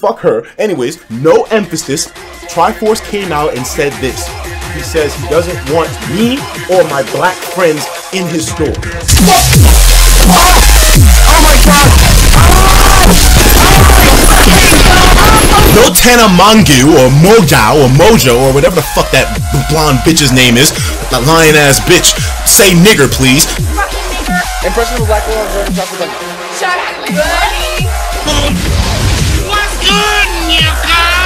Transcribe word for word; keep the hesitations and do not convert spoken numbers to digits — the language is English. Fuck her. Anyways, no emphasis. Triforce came out and said this. He says he doesn't want me or my black friends in his store. Oh my god! No Tana Mongeau or Mojao or Mojo or whatever the fuck that blonde bitch's name is. That lion ass bitch. Say nigger, please. Impression of a black girl wearing chocolate bunny. Shut up, buddy. What's good, nigga?